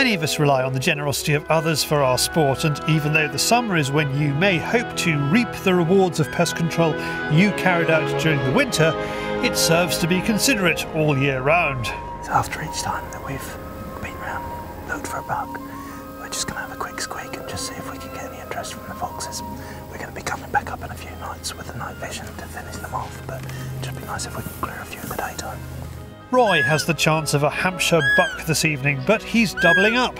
Many of us rely on the generosity of others for our sport, and even though the summer is when you may hope to reap the rewards of pest control you carried out during the winter, it serves to be considerate all year round. After each time that we've been round, looked for a bug, we're just going to have a quick squeak and just see if we can get any interest from the foxes. We're going to be coming back up in a few nights with the night vision to finish them off, but it should be nice if we can clear a few in the daytime. Roy has the chance of a Hampshire buck this evening, but he's doubling up.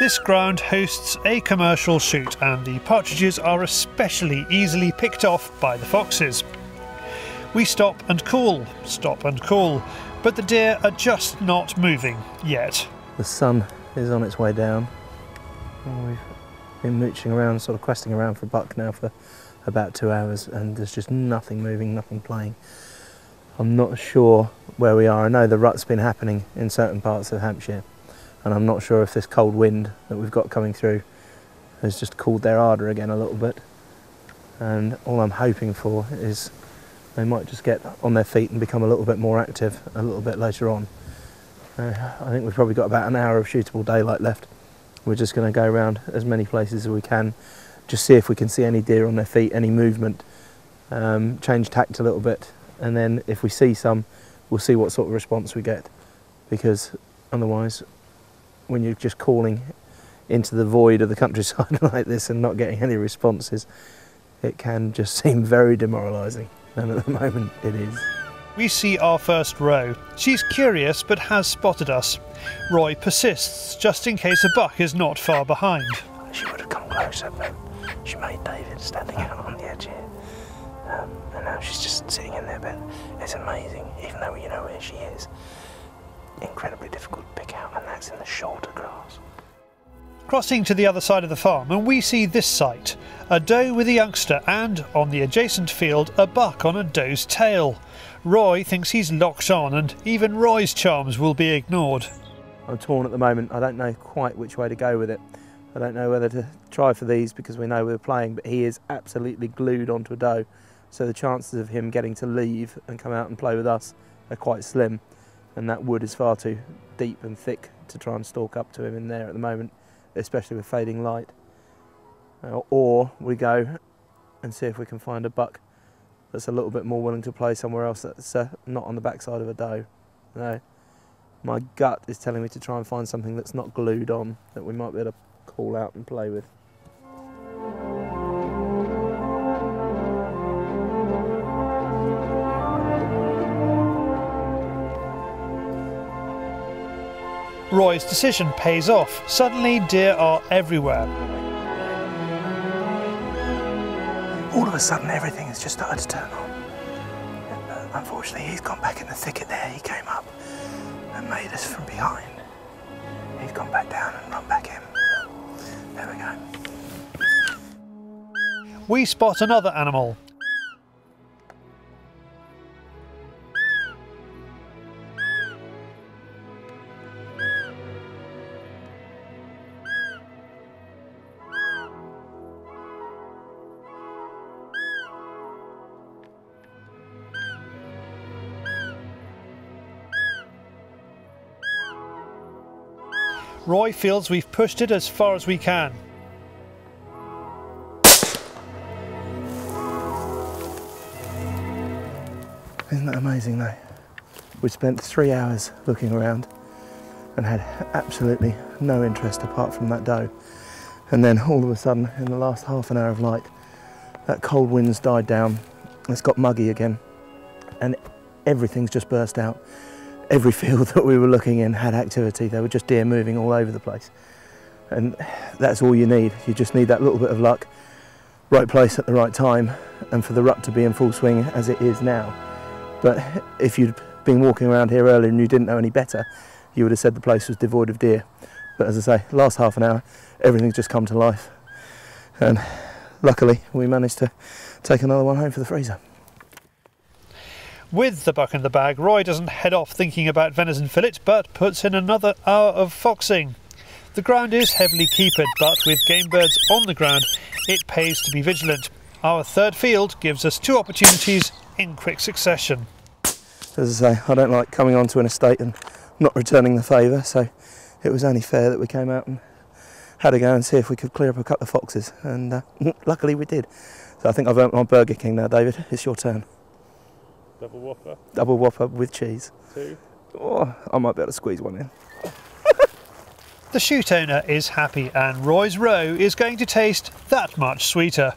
This ground hosts a commercial shoot, and the partridges are especially easily picked off by the foxes. We stop and call, but the deer are just not moving yet. The sun is on its way down, and we've been mooching around, sort of questing around for a buck now for about 2 hours, and there's just nothing moving, nothing playing. I'm not sure where we are. I know the rut's been happening in certain parts of Hampshire, and I'm not sure if this cold wind that we've got coming through has just cooled their ardour again a little bit. And all I'm hoping for is they might just get on their feet and become a little bit more active a little bit later on. I think we've probably got about an hour of shootable daylight left. We're just going to go around as many places as we can, just see if we can see any deer on their feet, any movement, change tact a little bit. And then if we see some, we'll see what sort of response we get, because otherwise, when you're just calling into the void of the countryside like this and not getting any responses, it can just seem very demoralising, and at the moment it is. We see our first roe. She's curious but has spotted us. Roy persists just in case a buck is not far behind. She would have come closer, but she made David standing out on the edge here. And now she's just sitting in there, but it's amazing, even though you know where she is, incredibly difficult to pick out, and that's in the shoulder grass. Crossing to the other side of the farm, and we see this sight, a doe with a youngster, and on the adjacent field, a buck on a doe's tail. Roy thinks he's locked on, and even Roy's charms will be ignored. I'm torn at the moment. I don't know quite which way to go with it. I don't know whether to try for these because we know we're playing, but he is absolutely glued onto a doe. So the chances of him getting to leave and come out and play with us are quite slim, and that wood is far too deep and thick to try and stalk up to him in there at the moment, especially with fading light. Or we go and see if we can find a buck that's a little bit more willing to play somewhere else that's not on the backside of a doe. No, my gut is telling me to try and find something that's not glued on, that we might be able to call out and play with. Roy's decision pays off. Suddenly, deer are everywhere. All of a sudden, everything has just started to turn on. And, unfortunately, he's gone back in the thicket there. He came up and made us from behind. He's gone back down and run back in. There we go. We spot another animal. Roy feels we've pushed it as far as we can. Isn't that amazing though? We spent 3 hours looking around and had absolutely no interest apart from that doe. And then all of a sudden, in the last half an hour of light, that cold wind's died down, it's got muggy again, and everything's just burst out. Every field that we were looking in had activity. There were just deer moving all over the place. And that's all you need. You just need that little bit of luck, right place at the right time, and for the rut to be in full swing as it is now. But if you'd been walking around here earlier and you didn't know any better, you would have said the place was devoid of deer. But as I say, last half an hour, everything's just come to life. And luckily, we managed to take another one home for the freezer. With the buck in the bag, Roy doesn't head off thinking about venison fillet, but puts in another hour of foxing. The ground is heavily keepered, but with game birds on the ground, it pays to be vigilant. Our third field gives us two opportunities in quick succession. As I say, I don't like coming onto an estate and not returning the favour, so it was only fair that we came out and had a go and see if we could clear up a couple of foxes, and luckily we did. So I think I've earned my Burger King now, David. It's your turn. Double Whopper? Double Whopper with cheese. Two? Oh, I might be able to squeeze one in. The shoot owner is happy, and Roy's Roe is going to taste that much sweeter.